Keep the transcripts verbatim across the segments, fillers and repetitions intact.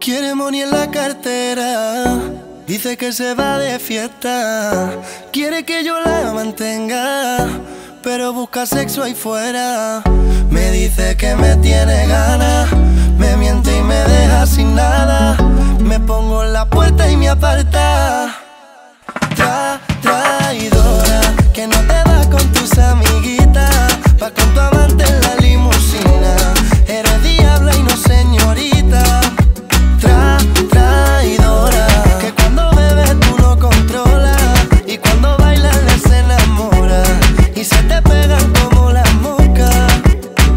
Quiere money en la cartera, dice que se va de fiesta. Quiere que yo la mantenga, pero busca sexo ahí fuera. Me dice que me tiene ganas, me miente y me deja sin nada. Me pongo en la puerta y me aparta. Tra, traidora, que no te vas con tus amiguitas, vas con tu amante en la limusina. Eres diabla y no señorita. Tra, traidora, que cuando bebes tú no controlas, y cuando bailas les enamora, y se te pegan como las moscas.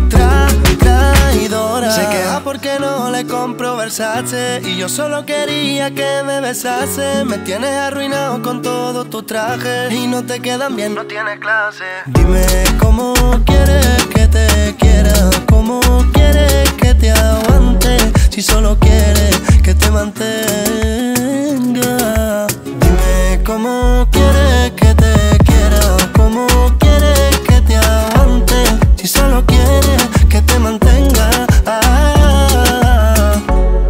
Tra, traidora, se queja porque no le compro Versace, y yo solo quería que me besase. Me tienes arruinado con todos tus trajes, y no te quedan bien, no tienes clase. Dime cómo quieres que te quiera, cómo quieres que te aguante, si solo quieres que te mantenga. Dime cómo quieres que te quiera, cómo quieres que te aguante, si solo quieres que te mantenga. Ah,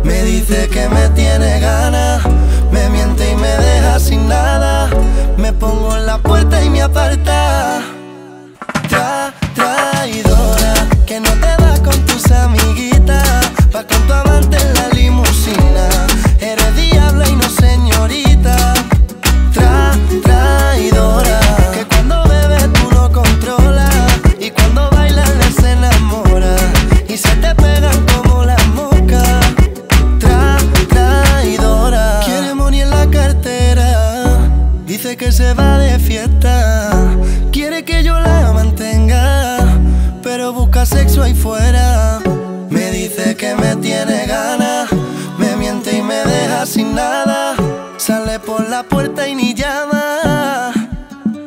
me dice que me tiene ganas, me miente y me deja sin nada. Me pongo en la puerta y me aparta. Tra, traidora, que no te vas con tus amiguitas, vas con tu amante en la limusina. Eres diabla y no señorita. Tra, traidora, que cuando bebes tú no controlas, y cuando bailas les enamora, y se te pegan como las moscas. Tra, traidora, quiere money en la cartera, dice que se va de fiesta. Quiere que yo la mantenga, pero busca sexo ahí fuera. Me dice que me tiene ganas, me miente y me deja sin nada. Sale por la puerta y ni llama.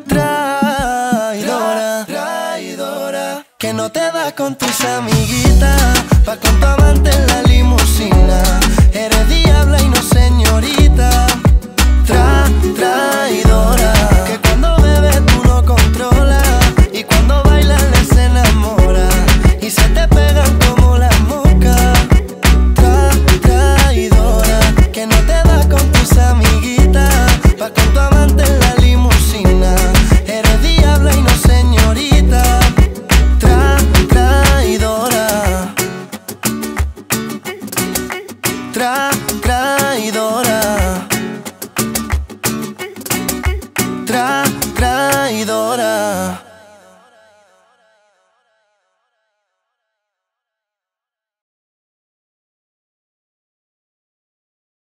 Traidora, traidora, que no te vas con tus amiguitas, vas con tu amante en la limusina. Eres diabla y no señorita. Tra, traidora, que cuando bebes tú no controlas, y cuando bailas les enamora, y se te pegan como Tra, traidora.